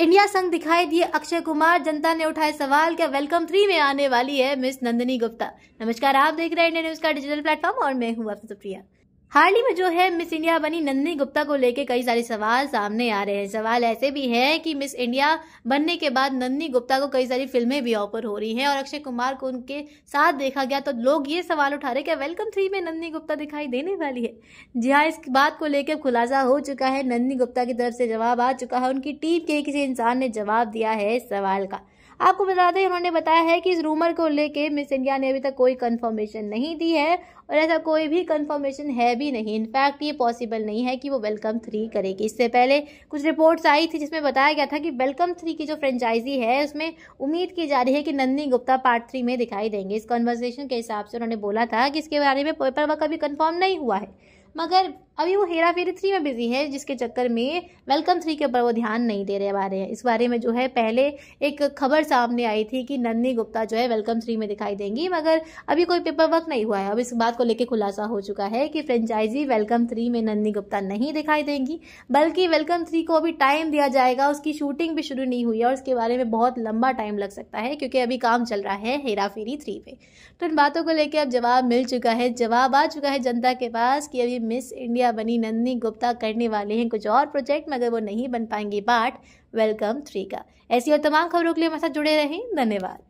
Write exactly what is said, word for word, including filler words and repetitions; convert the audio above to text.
India संग दिखाई दिए अक्षय कुमार, जनता ने उठाए सवाल, क्या वेलकम थ्री में आने वाली है मिस नंदिनी गुप्ता। नमस्कार, आप देख रहे हैं इंडिया न्यूज़ का डिजिटल प्लेटफॉर्म और मैं हूं अफप्रिया। हाल ही में जो है मिस इंडिया बनी नंदिनी गुप्ता को लेके कई सारे सवाल सामने आ रहे हैं। सवाल ऐसे भी है कि मिस इंडिया बनने के बाद नंदिनी गुप्ता को कई सारी फिल्में भी ऑफर हो रही हैं और अक्षय कुमार को उनके साथ देखा गया, तो लोग ये सवाल उठा रहे कि वेलकम थ्री में नंदिनी गुप्ता दिखाई देने वाली है। जी हाँ, इस बात को लेकर खुलासा हो चुका है। नंदिनी गुप्ता की तरफ से जवाब आ चुका है। उनकी टीम के किसी इंसान ने जवाब दिया है इस सवाल का। आपको बता दें, उन्होंने बताया है कि इस रूमर को लेके मिस इंडिया ने अभी तक कोई कंफर्मेशन नहीं दी है और ऐसा कोई भी कंफर्मेशन है भी नहीं। इनफैक्ट ये पॉसिबल नहीं है कि वो वेलकम थ्री करेगी। इससे पहले कुछ रिपोर्ट्स आई थी जिसमें बताया गया था कि वेलकम थ्री की जो फ्रेंचाइजी है उसमें उम्मीद की जा रही है कि नंदिनी गुप्ता पार्ट थ्री में दिखाई देंगे। इस कॉन्वर्सेशन के हिसाब से उन्होंने बोला था कि इसके बारे में पेपर वर्क अभी कन्फर्म नहीं हुआ है, मगर अभी वो हेरा फेरी थ्री में बिजी है, जिसके चक्कर में वेलकम थ्री के ऊपर वो ध्यान नहीं दे रहे बारे हैं। इस बारे में जो है पहले एक खबर सामने आई थी कि नंदिनी गुप्ता जो है वेलकम थ्री में दिखाई देंगी, मगर अभी कोई पेपर वर्क नहीं हुआ है। अब इस बात को लेकर खुलासा हो चुका है कि फ्रेंचाइजी वेलकम थ्री में नंदिनी गुप्ता नहीं दिखाई देंगी, बल्कि वेलकम थ्री को अभी टाइम दिया जाएगा। उसकी शूटिंग भी शुरू नहीं हुई है और उसके बारे में बहुत लंबा टाइम लग सकता है क्योंकि अभी काम चल रहा है हेरा फेरी थ्री पे। तो इन बातों को लेकर अब जवाब मिल चुका है, जवाब आ चुका है जनता के पास कि अभी मिस इंडिया बनी नंदिनी गुप्ता करने वाले हैं कुछ और प्रोजेक्ट, मगर वो नहीं बन पाएंगे पार्ट वेलकम थ्री का। ऐसी और तमाम खबरों के लिए हमारे साथ जुड़े रहें। धन्यवाद।